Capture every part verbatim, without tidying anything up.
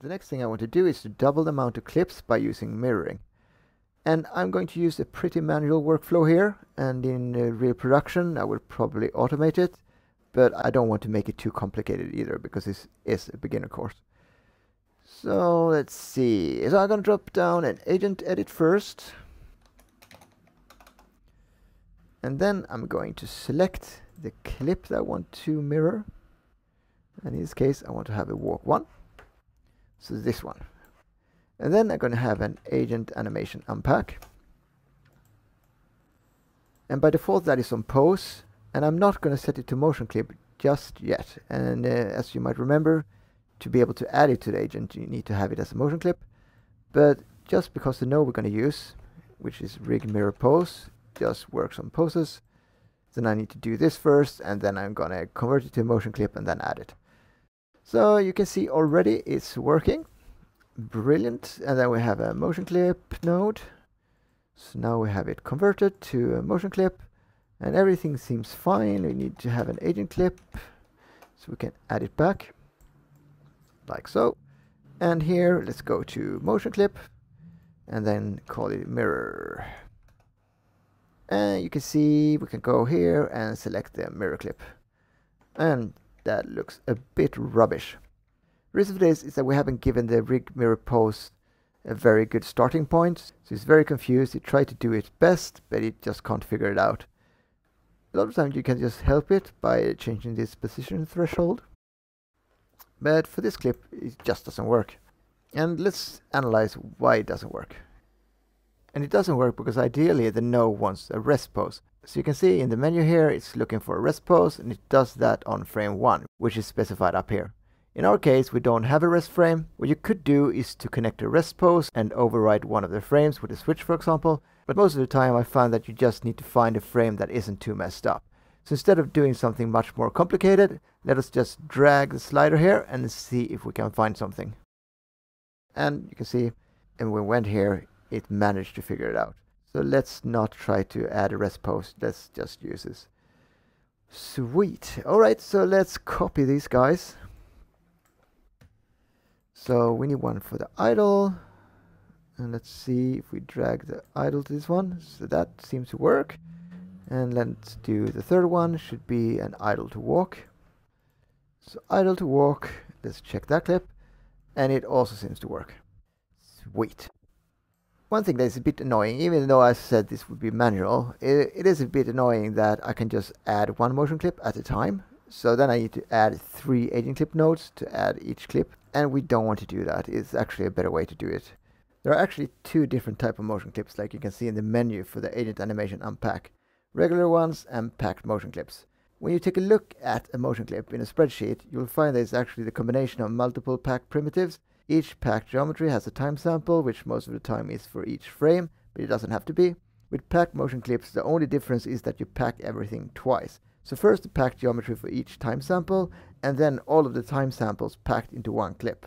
The next thing I want to do is to double the amount of clips by using mirroring. And I'm going to use a pretty manual workflow here, and in uh, real production I will probably automate it, but I don't want to make it too complicated either, because this is a beginner course. So let's see, so I'm going to drop down an Agent Edit first, and then I'm going to select the clip that I want to mirror, and in this case I want to have a walk one, so this one. And then I'm going to have an Agent Animation Unpack. And by default that is on pose, and I'm not going to set it to motion clip just yet. And uh, as you might remember, to be able to add it to the agent you need to have it as a motion clip. But just because the node we're going to use, which is Rig Mirror Pose, just works on poses, then I need to do this first, and then I'm going to convert it to a motion clip and then add it. So you can see already it's working. Brilliant. And then we have a motion clip node, so now we have it converted to a motion clip, and everything seems fine. We need to have an agent clip so we can add it back like so, and here let's go to motion clip and then call it mirror, and you can see we can go here and select the mirror clip, and that looks a bit rubbish. The reason for this is that we haven't given the Rig Mirror Pose a very good starting point, so it's very confused. It tried to do its best, but it just can't figure it out. A lot of times you can just help it by changing this position threshold, but for this clip it just doesn't work. And let's analyze why it doesn't work. And it doesn't work because ideally the node wants a rest pose. So you can see in the menu here it's looking for a rest pose, and it does that on frame one, which is specified up here. In our case, we don't have a rest frame. What you could do is to connect a rest pose and override one of the frames with a switch, for example. But most of the time I found that you just need to find a frame that isn't too messed up. So instead of doing something much more complicated, let us just drag the slider here and see if we can find something. And you can see, and when we went here, it managed to figure it out. So let's not try to add a rest pose. Let's just use this. Sweet. All right, so let's copy these guys. So we need one for the idle, and let's see if we drag the idle to this one. So that seems to work. And let's do the third one, should be an idle to walk. So idle to walk, let's check that clip, and it also seems to work. Sweet. One thing that is a bit annoying, even though I said this would be manual, it, it is a bit annoying that I can just add one motion clip at a time. So then I need to add three agent clip nodes to add each clip, and we don't want to do that. It's actually a better way to do it. There are actually two different types of motion clips, like you can see in the menu for the Agent Animation Unpack. Regular ones and packed motion clips. When you take a look at a motion clip in a spreadsheet, you'll find that it's actually the combination of multiple packed primitives. Each packed geometry has a time sample, which most of the time is for each frame, but it doesn't have to be. With packed motion clips, the only difference is that you pack everything twice. So first the packed geometry for each time sample, and then all of the time samples packed into one clip.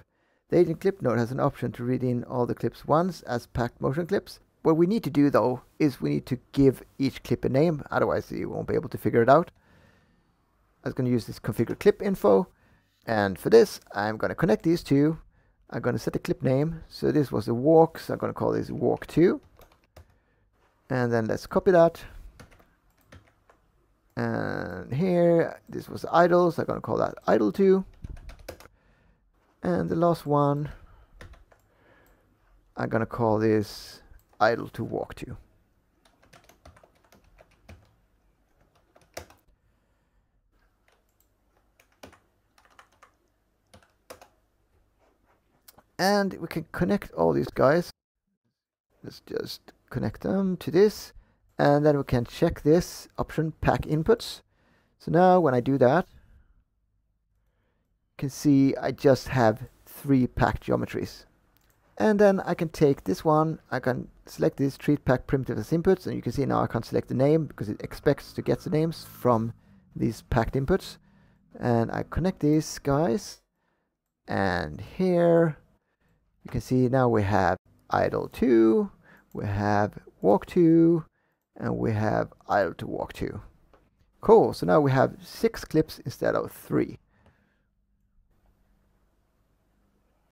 The Agent Clip node has an option to read in all the clips once as packed motion clips. What we need to do though is we need to give each clip a name, otherwise you won't be able to figure it out. I was going to use this configure clip info, and for this I'm going to connect these two. I'm going to set the clip name, so this was a walk, so I'm going to call this walk two, and then let's copy that. And here, this was idle, so I'm going to call that idle two. And the last one, I'm going to call this idle to walk two. And we can connect all these guys. Let's just connect them to this. And then we can check this option, pack inputs. So now when I do that, you can see I just have three packed geometries. And then I can take this one, I can select this, treat pack primitive as inputs, and you can see now I can't select the name because it expects to get the names from these packed inputs. And I connect these guys, and here you can see now we have idle two, we have walk two, and we have idle to walk two. Cool, so now we have six clips instead of three.